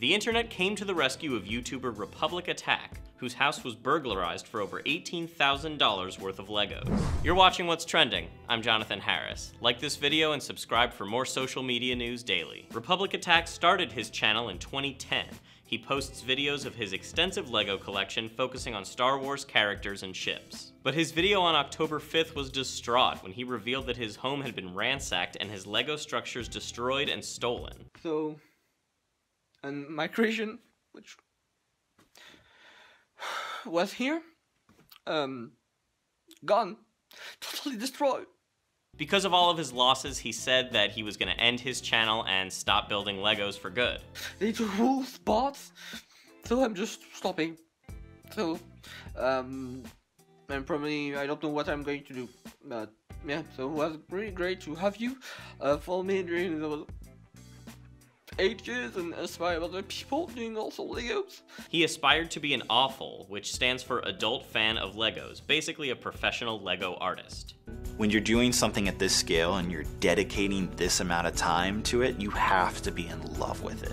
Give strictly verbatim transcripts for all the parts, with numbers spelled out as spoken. The internet came to the rescue of YouTuber RepublicAttak, whose house was burglarized for over eighteen thousand dollars worth of Legos. You're watching What's Trending. I'm Jonathan Harris. Like this video and subscribe for more social media news daily. RepublicAttak started his channel in twenty ten. He posts videos of his extensive Lego collection focusing on Star Wars characters and ships. But his video on October fifth was distraught when he revealed that his home had been ransacked and his Lego structures destroyed and stolen. So, and my creation, which was here, um, gone, totally destroyed. Because of all of his losses, he said that he was going to end his channel and stop building Legos for good. They do whole spots, so I'm just stopping. So, um, and probably I don't know what I'm going to do, but yeah, so it was really great to have you uh, follow me during the ages and aspire other people doing also Legos. He aspired to be an A F O L, which stands for Adult Fan of Legos, basically a professional Lego artist. When you're doing something at this scale and you're dedicating this amount of time to it, you have to be in love with it.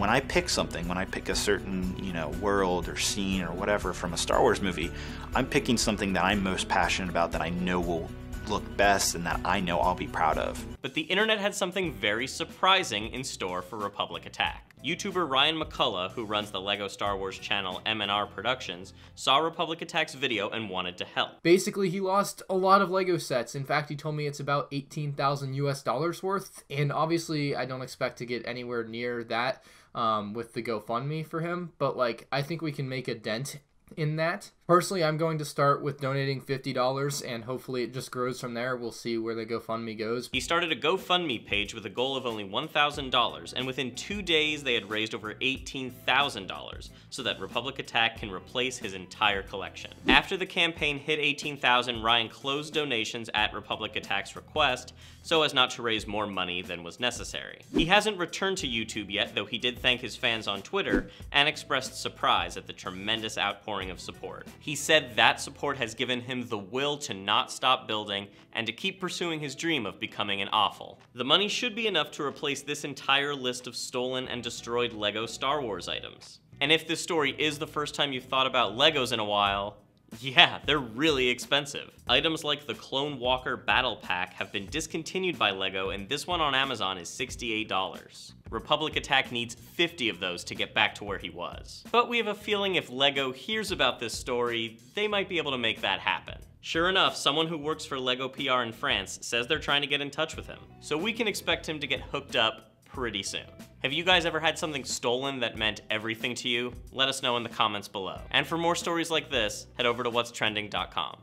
When I pick something, when I pick a certain, you know, world or scene or whatever from a Star Wars movie, I'm picking something that I'm most passionate about, that I know will look best and that I know I'll be proud of. But the internet had something very surprising in store for RepublicAttak. YouTuber Ryan McCullough, who runs the Lego Star Wars channel MandRproductions, saw RepublicAttak's video and wanted to help. Basically, he lost a lot of Lego sets. In fact, he told me it's about eighteen thousand U S dollars worth, and obviously I don't expect to get anywhere near that um, with the GoFundMe for him, but like, I think we can make a dent in that. Personally, I'm going to start with donating fifty dollars and hopefully it just grows from there. We'll see where the GoFundMe goes. He started a GoFundMe page with a goal of only one thousand dollars, and within two days they had raised over eighteen thousand dollars, so that RepublicAttak can replace his entire collection. After the campaign hit eighteen thousand dollars, Ryan closed donations at RepublicAttack's request so as not to raise more money than was necessary. He hasn't returned to YouTube yet, though he did thank his fans on Twitter and expressed surprise at the tremendous outpouring of support. He said that support has given him the will to not stop building and to keep pursuing his dream of becoming an A F O L. The money should be enough to replace this entire list of stolen and destroyed Lego Star Wars items. And if this story is the first time you've thought about Legos in a while, yeah, they're really expensive. Items like the Clone Walker Battle Pack have been discontinued by Lego, and this one on Amazon is sixty-eight dollars. RepublicAttak needs fifty of those to get back to where he was. But we have a feeling if Lego hears about this story, they might be able to make that happen. Sure enough, someone who works for Lego P R in France says they're trying to get in touch with him. So we can expect him to get hooked up pretty soon. Have you guys ever had something stolen that meant everything to you? Let us know in the comments below. And for more stories like this, head over to whats trending dot com.